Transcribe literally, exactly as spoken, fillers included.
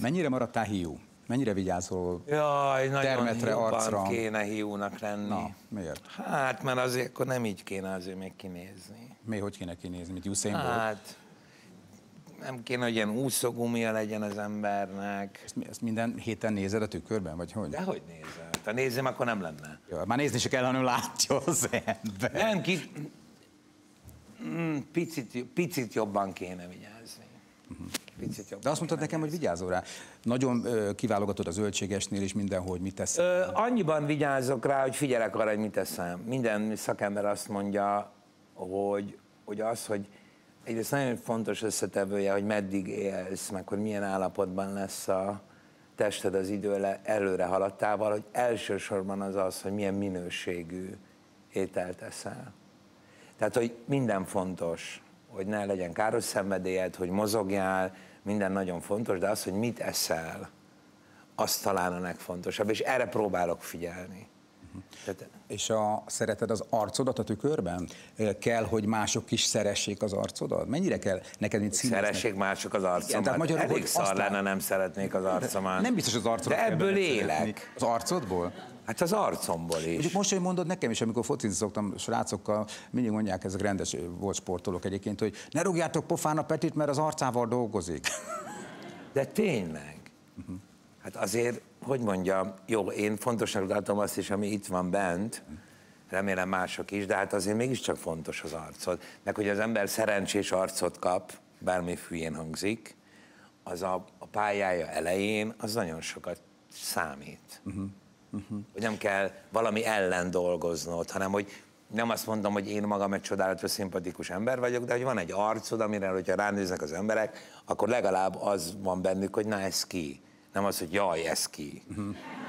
Mennyire maradtál hiú? Mennyire vigyázol Jaj, termetre, arcra? Kéne hiúnak lenni. Na, miért? Hát, mert azért akkor nem így kéne azért még kinézni. Mi, hogy kéne kinézni? Mint Usain Bolt? Hát, nem kéne, hogy ilyen úszogumia legyen az embernek. Ezt, ezt minden héten nézed a tükörben, vagy hogy? Dehogy nézem. Ha nézzem, akkor nem lenne. Jó, már nézni se kell, hanem látja az ember. Nem, ki... picit, picit jobban kéne vigyázni. De azt mondtad nekem, hogy vigyázol rá. Nagyon ö, kiválogatod a zöldségesnél és mindenhol, mit tesz. Annyiban vigyázok rá, hogy figyelek arra, hogy mit teszem. Minden szakember azt mondja, hogy, hogy az, hogy egyrészt nagyon fontos összetevője, hogy meddig élsz, meg hogy milyen állapotban lesz a tested az idő előre haladtával, hogy elsősorban az az, hogy milyen minőségű ételt eszel. Tehát, hogy minden fontos, hogy ne legyen káros szenvedélyed, hogy mozogjál, minden nagyon fontos, de az, hogy mit eszel, az talán a legfontosabb, és erre próbálok figyelni. Uh-huh. Tehát, és a, szereted az arcodat a tükörben? Kell, hogy mások is szeressék az arcodat? Mennyire kell neked, mint színésznek? Szeressék mások az arcomat. Igen, elég szar lenne, nem szeretnék az arcomat. Nem biztos az arcodat. De ebből élek. Szeretni. Az arcodból? Hát az arcomból is. Mondjuk most, hogy mondod nekem is, amikor focizni szoktam srácokkal, mindig mondják, ezek rendes volt sportolók egyébként, hogy ne rúgjátok pofán a Petit, mert az arcával dolgozik. De tényleg. Uh-huh. Hát azért, hogy mondjam, jó, én fontosnak látom azt is, ami itt van bent, remélem mások is, de hát azért mégiscsak fontos az arcod. Meg hogy az ember szerencsés arcot kap, bármi hülyén hangzik, az a, a pályája elején, az nagyon sokat számít. Uh-huh. Uh-huh. Hogy nem kell valami ellen dolgoznod, hanem hogy nem azt mondom, hogy én magam egy csodálatos, szimpatikus ember vagyok, de hogy van egy arcod, amire, hogyha ránéznek az emberek, akkor legalább az van bennük, hogy na ez ki. Nem az, hogy jaj, ez ki. Uh-huh.